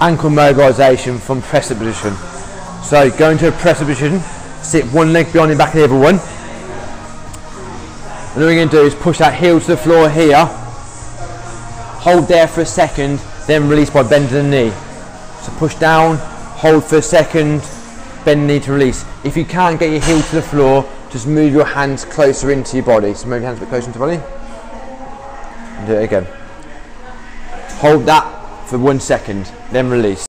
ankle mobilization from precipice position. So go into a precipice position, sit one leg behind the back of the other one. And what we're going to do is push that heel to the floor here, hold there for a second, then release by bending the knee. So push down, hold for a second, bend the knee to release. If you can't get your heel to the floor, just move your hands closer into your body. So move your hands a bit closer into your body. And do it again. Hold that for 1 second, then release.